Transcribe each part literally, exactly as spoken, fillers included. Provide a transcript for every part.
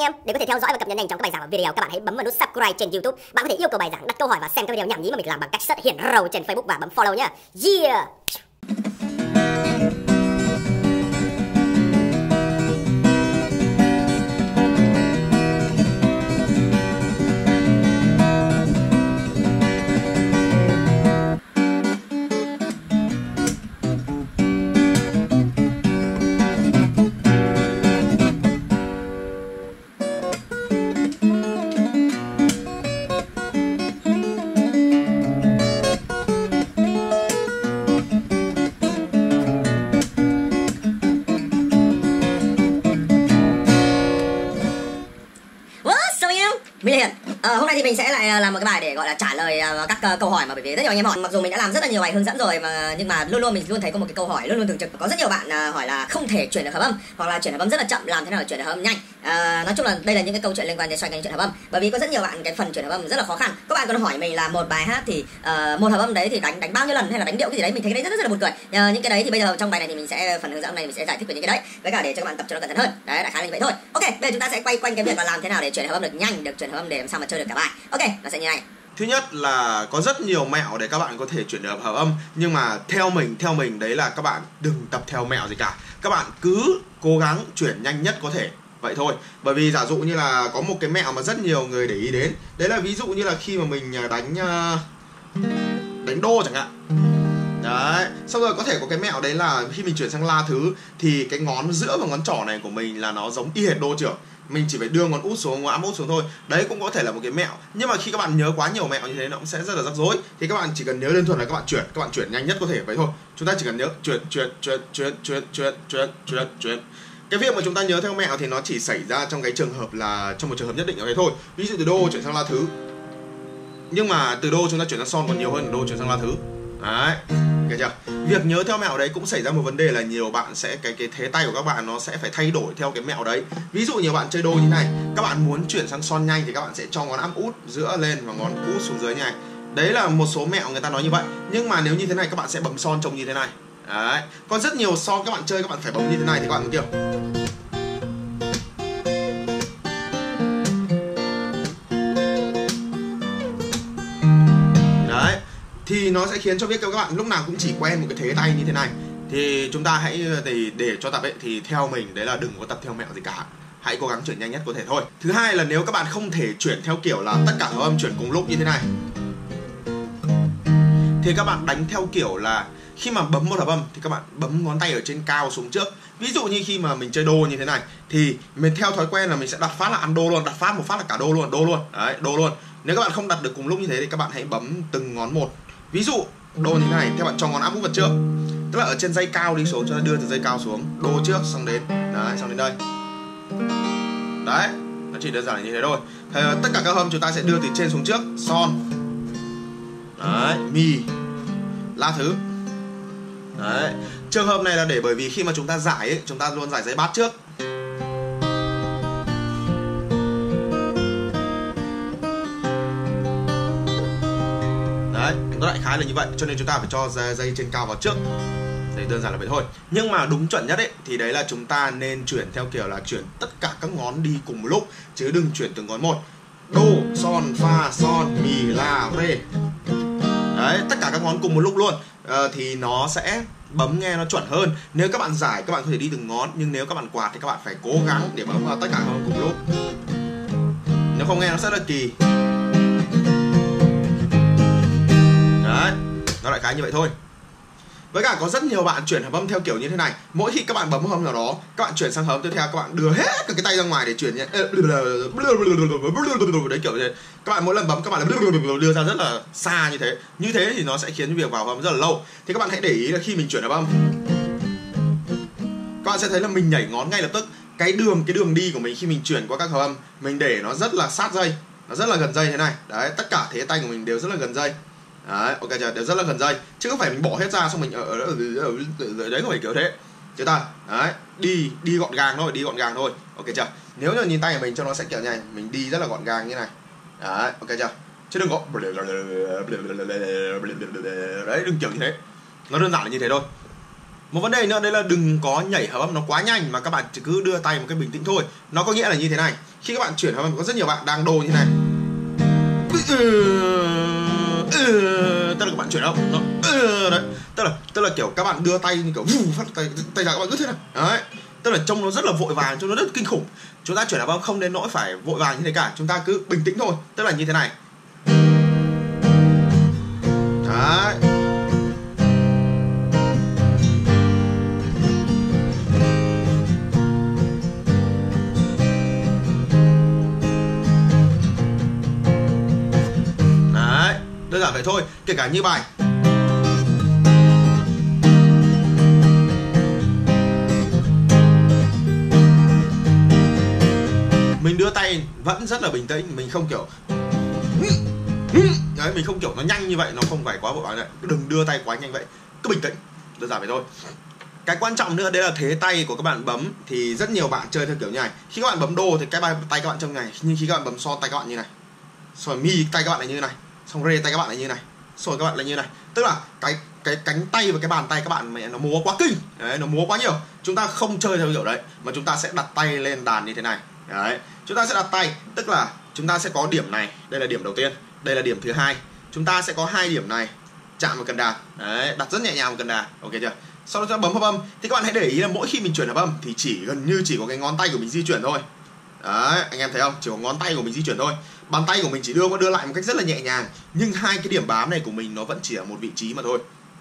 anh em. Để có thể theo dõi và cập nhật nhanh trong các bài giảng và video, các bạn hãy bấm vào nút subscribe trên YouTube. Bạn có thể yêu cầu bài giảng, đặt câu hỏi và xem các video nhảm nhí mà mình làm bằng cách search Hiển Râu trên Facebook và bấm follow nhá. Yeah. À, hôm nay thì mình sẽ lại làm một cái bài để gọi là trả lời các câu hỏi mà bởi vì rất nhiều anh em hỏi. Mặc dù mình đã làm rất là nhiều bài hướng dẫn rồi mà nhưng mà luôn luôn mình luôn thấy có một cái câu hỏi luôn luôn thường trực. Có rất nhiều bạn hỏi là không thể chuyển được hợp âm, hoặc là chuyển hợp âm rất là chậm, làm thế nào để chuyển được hợp âm nhanh. À, nói chung là đây là những cái câu chuyện liên quan đến xoay cánh chuyển hợp âm, bởi vì có rất nhiều bạn cái phần chuyển hợp âm rất là khó khăn. Các bạn còn hỏi mình là một bài hát thì uh, một hợp âm đấy thì đánh đánh bao nhiêu lần hay là đánh điệu cái gì đấy, mình thấy cái đấy rất, rất là buồn cười. À, những cái đấy thì bây giờ trong bài này thì mình sẽ phần hướng dẫn này mình sẽ giải thích về những cái đấy với cả để cho các bạn tập cho nó cẩn thận hơn đấy, đại khái là như vậy thôi. Ok, bây giờ chúng ta sẽ quay quanh cái việc là làm thế nào để chuyển hợp âm được nhanh, được chuyển hợp âm để làm sao mà chơi được cả bài. Ok, nó sẽ như này. Thứ nhất là có rất nhiều mẹo để các bạn có thể chuyển được hợp âm, nhưng mà theo mình theo mình đấy là các bạn đừng tập theo mẹo gì cả, các bạn cứ cố gắng chuyển nhanh nhất có thể vậy thôi. Bởi vì giả dụ như là có một cái mẹo mà rất nhiều người để ý đến, đấy là ví dụ như là khi mà mình đánh đánh đô chẳng hạn đấy, xong rồi có thể có cái mẹo đấy là khi mình chuyển sang la thứ thì cái ngón giữa và ngón trỏ này của mình là nó giống y hệt đô trưởng, mình chỉ phải đưa ngón út xuống, ngón ám út xuống thôi. Đấy cũng có thể là một cái mẹo, nhưng mà khi các bạn nhớ quá nhiều mẹo như thế nó cũng sẽ rất là rắc rối. Thì các bạn chỉ cần nhớ đơn thuần là các bạn chuyển, các bạn chuyển nhanh nhất có thể vậy thôi. Chúng ta chỉ cần nhớ chuyển chuyển chuyển chuyển chuyển chuyển chuyển chuyển chuyển. Cái việc mà chúng ta nhớ theo mẹo thì nó chỉ xảy ra trong cái trường hợp là trong một trường hợp nhất định là thế thôi. Ví dụ từ đô chuyển sang la thứ, nhưng mà từ đô chúng ta chuyển sang son còn nhiều hơn từ đô chuyển sang la thứ. Đấy, kể chưa? Việc nhớ theo mẹo đấy cũng xảy ra một vấn đề là nhiều bạn sẽ cái cái thế tay của các bạn nó sẽ phải thay đổi theo cái mẹo đấy. Ví dụ nhiều bạn chơi đô như này, các bạn muốn chuyển sang son nhanh thì các bạn sẽ cho ngón áp út giữa lên và ngón út xuống dưới như này. Đấy là một số mẹo người ta nói như vậy. Nhưng mà nếu như thế này các bạn sẽ bấm son trông như thế này. Đấy, còn rất nhiều son các bạn chơi các bạn phải bấm như thế này thì các bạn mới kiểu thì nó sẽ khiến cho việc các bạn lúc nào cũng chỉ quen một cái thế tay như thế này. Thì chúng ta hãy thì để cho tập ấy thì theo mình đấy là đừng có tập theo mẹo gì cả, hãy cố gắng chuyển nhanh nhất có thể thôi. Thứ hai là nếu các bạn không thể chuyển theo kiểu là tất cả hợp âm chuyển cùng lúc như thế này thì các bạn đánh theo kiểu là khi mà bấm một hợp âm thì các bạn bấm ngón tay ở trên cao xuống trước. Ví dụ như khi mà mình chơi đô như thế này thì mình theo thói quen là mình sẽ đặt phát là ăn đô luôn, đặt phát một phát là cả đô luôn, đô luôn đấy, đô luôn. Nếu các bạn không đặt được cùng lúc như thế thì các bạn hãy bấm từng ngón một. Ví dụ đô như thế này, các bạn cho ngón áp út vào trước, tức là ở trên dây cao đi xuống, cho đưa từ dây cao xuống, đô trước xong đến đấy, xong đến đây. Đấy, nó chỉ đơn giản là như thế thôi. Thì tất cả các hợp âm chúng ta sẽ đưa từ trên xuống trước, son, đấy, mi, la thứ. Đấy, trường hợp này là để bởi vì khi mà chúng ta giải ấy, chúng ta luôn giải dây bát trước. Đấy, nó đại khái là như vậy, cho nên chúng ta phải cho dây trên cao vào trước. Đấy, đơn giản là vậy thôi. Nhưng mà đúng chuẩn nhất ấy, thì đấy là chúng ta nên chuyển theo kiểu là chuyển tất cả các ngón đi cùng một lúc, chứ đừng chuyển từng ngón một. Đô, son, fa, son, mi, la, re. Đấy, tất cả các ngón cùng một lúc luôn. Ờ, thì nó sẽ bấm nghe nó chuẩn hơn. Nếu các bạn giải các bạn có thể đi từng ngón, nhưng nếu các bạn quạt thì các bạn phải cố gắng để bấm vào tất cả các ngón cùng lúc, nếu không nghe nó sẽ rất là kỳ. Đấy, nó đại khái như vậy thôi. Với cả có rất nhiều bạn chuyển hợp âm theo kiểu như thế này, mỗi khi các bạn bấm hợp âm nào đó, các bạn chuyển sang hợp âm tiếp theo, các bạn đưa hết cả cái tay ra ngoài để chuyển nhé. Đấy, kiểu như thế. Các bạn mỗi lần bấm các bạn đưa ra rất là xa như thế. Như thế thì nó sẽ khiến việc vào hợp âm rất là lâu. Thì các bạn hãy để ý là khi mình chuyển hợp âm, các bạn sẽ thấy là mình nhảy ngón ngay lập tức. Cái đường cái đường đi của mình khi mình chuyển qua các hợp âm, mình để nó rất là sát dây, nó rất là gần dây thế này. Đấy, tất cả thế tay của mình đều rất là gần dây. Đấy, ok chưa? Đều rất là gần dây, chứ không phải mình bỏ hết ra xong mình ở, ở, ở, ở đấy, không phải kiểu thế. Chúng ta đấy, đi đi gọn gàng thôi, đi gọn gàng thôi. Ok chưa? Nếu như nhìn tay của mình cho nó sẽ kiểu này, mình đi rất là gọn gàng như này. Đấy, ok chưa? Chứ đừng có đấy, đừng kiểu như thế. Nó đơn giản là như thế thôi. Một vấn đề nữa đấy là đừng có nhảy hợp âm nó quá nhanh mà các bạn chỉ cứ đưa tay một cái bình tĩnh thôi. Nó có nghĩa là như thế này, Khi các bạn chuyển vào có rất nhiều bạn đang đồ như này. Tức là các bạn chuyển động nó, đấy. Tức là tức là kiểu các bạn đưa tay như kiểu phát tay tay ra các bạn cứ thế này. Đấy. Tức là trông nó rất là vội vàng, trông nó rất kinh khủng. Chúng ta chuyển vào không đến nỗi phải vội vàng như thế cả, chúng ta cứ bình tĩnh thôi. Tức là như thế này. Đấy. Đơn giản vậy thôi, kể cả như bài mình đưa tay vẫn rất là bình tĩnh, mình không kiểu đấy, mình không kiểu nó nhanh như vậy, nó không phải quá vội vàng, đừng đưa tay quá nhanh vậy, cứ bình tĩnh, đơn giản vậy thôi. Cái quan trọng nữa đấy là thế tay của các bạn bấm, thì rất nhiều bạn chơi theo kiểu như này. Khi các bạn bấm đô thì cái bài tay các bạn trong này, nhưng khi các bạn bấm so tay các bạn như này, rồi mi tay các bạn lại như này, xong rê tay các bạn lại như này, rồi các bạn lại như này. Tức là cái cái cánh tay và cái bàn tay các bạn mẹ nó múa quá kinh đấy, nó múa quá nhiều. Chúng ta không chơi theo kiểu đấy mà chúng ta sẽ đặt tay lên đàn như thế này đấy. Chúng ta sẽ đặt tay, tức là chúng ta sẽ có điểm này, đây là điểm đầu tiên, đây là điểm thứ hai, chúng ta sẽ có hai điểm này chạm vào cần đàn đấy, đặt rất nhẹ nhàng vào cần đàn, ok chưa. Sau đó chúng ta bấm hợp âm, thì các bạn hãy để ý là mỗi khi mình chuyển hợp âm thì chỉ gần như chỉ có cái ngón tay của mình di chuyển thôi. Đấy, anh em thấy không? Chỉ có ngón tay của mình di chuyển thôi. Bàn tay của mình chỉ đưa qua đưa lại một cách rất là nhẹ nhàng. Nhưng hai cái điểm bám này của mình nó vẫn chỉ ở một vị trí mà thôi.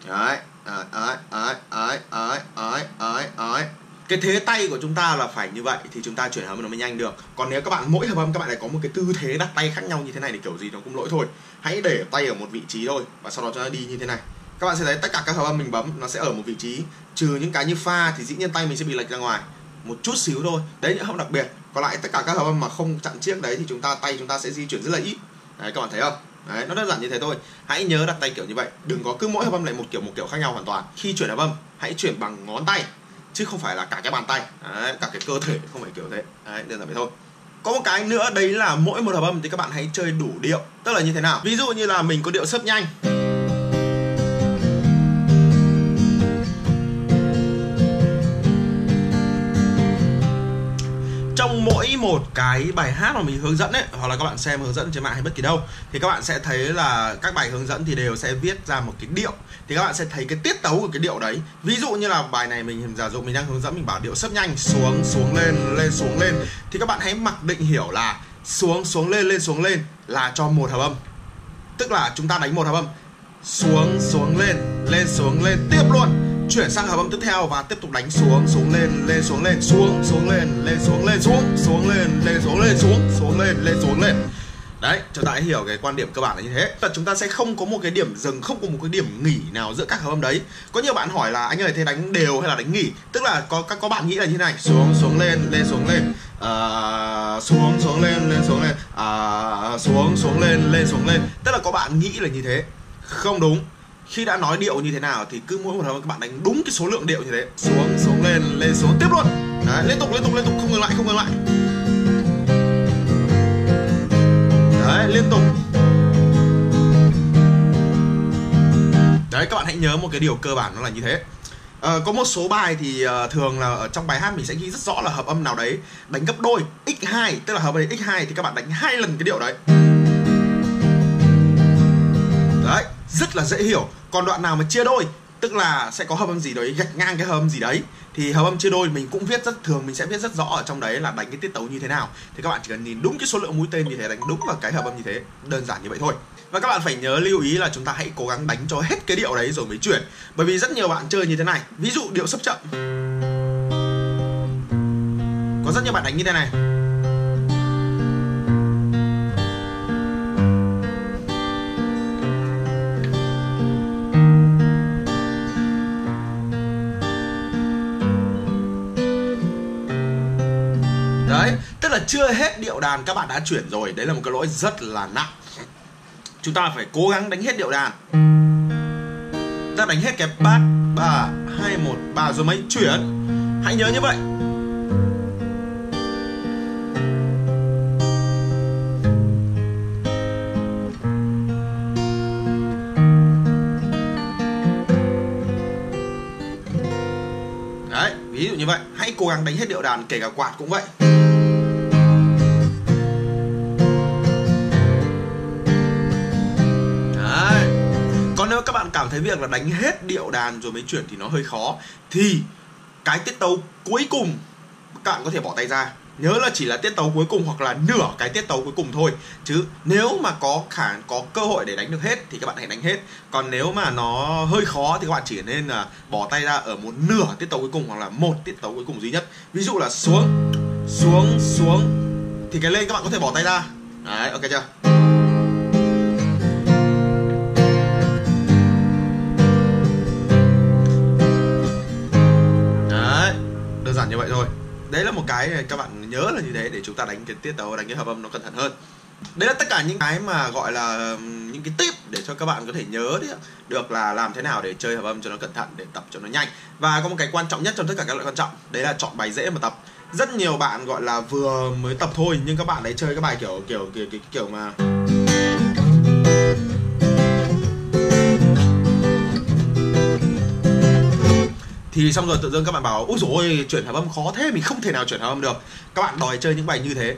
Đấy, đấy, đấy, đấy, đấy, đấy, đấy, đấy, đấy. Cái thế tay của chúng ta là phải như vậy thì chúng ta chuyển hợp âm nó mới nhanh được. Còn nếu các bạn mỗi hợp âm các bạn lại có một cái tư thế đặt tay khác nhau như thế này thì kiểu gì nó cũng lỗi thôi. Hãy để tay ở một vị trí thôi và sau đó chúng ta đi như thế này. Các bạn sẽ thấy tất cả các hợp âm mình bấm nó sẽ ở một vị trí, trừ những cái như pha thì dĩ nhiên tay mình sẽ bị lệch ra ngoài một chút xíu thôi. Đấy, những hợp âm đặc biệt. Còn lại tất cả các hợp âm mà không chặn chiếc đấy thì chúng ta tay chúng ta sẽ di chuyển rất là ít. Đấy, các bạn thấy không? Đấy, nó đơn giản như thế thôi. Hãy nhớ đặt tay kiểu như vậy, đừng có cứ mỗi hợp âm lại một kiểu một kiểu khác nhau hoàn toàn. Khi chuyển hợp âm, hãy chuyển bằng ngón tay chứ không phải là cả cái bàn tay. Đấy, cả cái cơ thể không phải kiểu thế. Đấy, đơn giản vậy thôi. Có một cái nữa đấy là mỗi một hợp âm thì các bạn hãy chơi đủ điệu. Tức là như thế nào? Ví dụ như là mình có điệu sấp nhanh. Mỗi một cái bài hát mà mình hướng dẫn ấy, hoặc là các bạn xem hướng dẫn trên mạng hay bất kỳ đâu, thì các bạn sẽ thấy là các bài hướng dẫn thì đều sẽ viết ra một cái điệu. Thì các bạn sẽ thấy cái tiết tấu của cái điệu đấy. Ví dụ như là bài này mình giả dụ mình đang hướng dẫn, mình bảo điệu sấp nhanh, xuống, xuống lên, lên, xuống lên. Thì các bạn hãy mặc định hiểu là xuống, xuống lên, lên, xuống lên là cho một hợp âm. Tức là chúng ta đánh một hợp âm, xuống, xuống lên, lên, xuống lên, tiếp luôn, chuyển sang hợp âm tiếp theo và tiếp tục đánh xuống, xuống lên, lên, xuống lên, xuống, xuống lên, lên, xuống lên, xuống, xuống lên, lên, xuống lên, xuống, xuống lên, lên, xuống lên. Đấy, chúng ta hãy hiểu cái quan điểm cơ bản là như thế. Và chúng ta sẽ không có một cái điểm dừng, không có một cái điểm nghỉ nào giữa các hợp âm đấy. Có nhiều bạn hỏi là anh ơi thế đánh đều hay là đánh nghỉ? Tức là có các có bạn nghĩ là như thế này, xuống, xuống lên, lên, xuống lên, à, xuống, xuống lên, lên, xuống lên, à, xuống, xuống lên, lên, xuống lên. Tức là có bạn nghĩ là như thế. Không đúng. Khi đã nói điệu như thế nào thì cứ mỗi một lần các bạn đánh đúng cái số lượng điệu như thế, xuống, xuống lên, lên, xuống, tiếp luôn. Đấy, liên tục, liên tục, liên tục, không ngừng lại, không ngừng lại. Đấy, liên tục. Đấy, các bạn hãy nhớ một cái điều cơ bản nó là như thế. À, có một số bài thì uh, thường là ở trong bài hát mình sẽ ghi rất rõ là hợp âm nào đấy đánh gấp đôi, nhân hai, tức là hợp âm nhân hai thì các bạn đánh hai lần cái điệu đấy. Đấy, rất là dễ hiểu. Còn đoạn nào mà chia đôi, tức là sẽ có hợp âm gì đấy gạch ngang cái hợp âm gì đấy, thì hợp âm chia đôi mình cũng viết rất thường, mình sẽ viết rất rõ ở trong đấy là đánh cái tiết tấu như thế nào. Thì các bạn chỉ cần nhìn đúng cái số lượng mũi tên như thế, đánh đúng vào cái hợp âm như thế, đơn giản như vậy thôi. Và các bạn phải nhớ lưu ý là chúng ta hãy cố gắng đánh cho hết cái điệu đấy rồi mới chuyển. Bởi vì rất nhiều bạn chơi như thế này, ví dụ điệu sấp chậm, có rất nhiều bạn đánh như thế này. Chưa hết điệu đàn các bạn đã chuyển rồi. Đấy là một cái lỗi rất là nặng. Chúng ta phải cố gắng đánh hết điệu đàn. Ta đánh hết cái bát ba, hai, một, ba rồi mới chuyển. Hãy nhớ như vậy. Đấy, ví dụ như vậy. Hãy cố gắng đánh hết điệu đàn, kể cả quạt cũng vậy. cái việc là đánh hết điệu đàn rồi mới chuyển thì nó hơi khó. Thì cái tiết tấu cuối cùng các bạn có thể bỏ tay ra. Nhớ là chỉ là tiết tấu cuối cùng hoặc là nửa cái tiết tấu cuối cùng thôi. Chứ nếu mà có khả có cơ hội để đánh được hết thì các bạn hãy đánh hết. Còn nếu mà nó hơi khó thì các bạn chỉ nên là bỏ tay ra ở một nửa tiết tấu cuối cùng hoặc là một tiết tấu cuối cùng duy nhất. Ví dụ là xuống, xuống, xuống thì cái lên các bạn có thể bỏ tay ra. Đấy, ok chưa? Đấy, đơn giản như vậy thôi. Đấy là một cái các bạn nhớ là như thế để chúng ta đánh cái tiết tấu, đánh cái hợp âm nó cẩn thận hơn. Đấy là tất cả những cái mà gọi là những cái tip để cho các bạn có thể nhớ đấy, được là làm thế nào để chơi hợp âm cho nó cẩn thận, để tập cho nó nhanh. Và có một cái quan trọng nhất trong tất cả các loại quan trọng, đấy là chọn bài dễ mà tập. Rất nhiều bạn gọi là vừa mới tập thôi nhưng các bạn đấy chơi các bài kiểu kiểu kiểu kiểu, kiểu mà thì xong rồi tự dưng các bạn bảo úi dồi ôi, chuyển hợp âm khó thế, mình không thể nào chuyển hợp âm được. Các bạn đòi chơi những bài như thế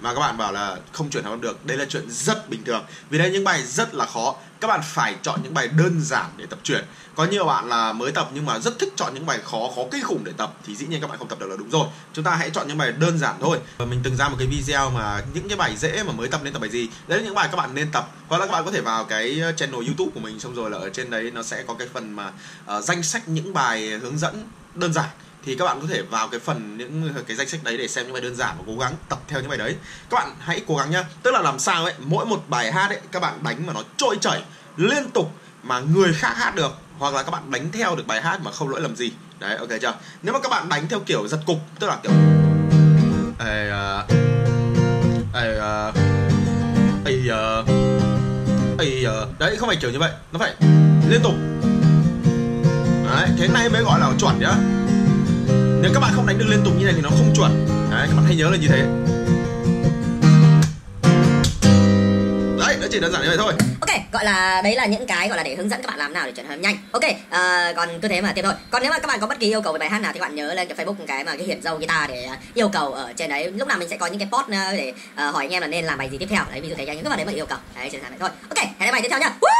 mà các bạn bảo là không chuyển hợp âm được, đây là chuyện rất bình thường. Vì đây những bài rất là khó, các bạn phải chọn những bài đơn giản để tập chuyển. Có nhiều bạn là mới tập nhưng mà rất thích chọn những bài khó, khó kinh khủng để tập thì dĩ nhiên các bạn không tập được là đúng rồi. Chúng ta hãy chọn những bài đơn giản thôi. Và mình từng ra một cái video mà những cái bài dễ mà mới tập nên tập bài gì. Đấy là những bài các bạn nên tập. Hoặc là các bạn có thể vào cái channel YouTube của mình, xong rồi là ở trên đấy nó sẽ có cái phần mà uh, danh sách những bài hướng dẫn đơn giản. Thì các bạn có thể vào cái phần những cái danh sách đấy để xem những bài đơn giản và cố gắng tập theo những bài đấy. Các bạn hãy cố gắng nhá. Tức là làm sao ấy, mỗi một bài hát ấy các bạn đánh mà nó trôi chảy liên tục mà người khác hát được, hoặc là các bạn đánh theo được bài hát mà không lỗi lầm gì. Đấy, ok chưa? Nếu mà các bạn đánh theo kiểu giật cục, tức là kiểu ê ê ê ê đấy, không phải kiểu như vậy, nó phải liên tục. Đấy, thế này mới gọi là chuẩn nhá. Nếu các bạn không đánh được liên tục như này thì nó không chuẩn. Đấy, các bạn hãy nhớ là như thế. Đấy, nó chỉ đơn giản như vậy thôi. Ok, gọi là đấy là những cái gọi là để hướng dẫn các bạn làm nào để chuyển hợp nhanh. Ok, uh, còn cứ thế mà tiếp thôi. Còn nếu mà các bạn có bất kỳ yêu cầu về bài hát nào thì các bạn nhớ lên cái Facebook cái mà cái Hiển Râu Guitar để yêu cầu ở trên đấy. Lúc nào mình sẽ có những cái post để uh, hỏi anh em là nên làm bài gì tiếp theo. Đấy, ví dụ thế cho những các bạn đấy mà yêu cầu. Đấy, chuyển hợp vậy thôi. Ok, hẹn gặp lại bài tiếp theo nhá.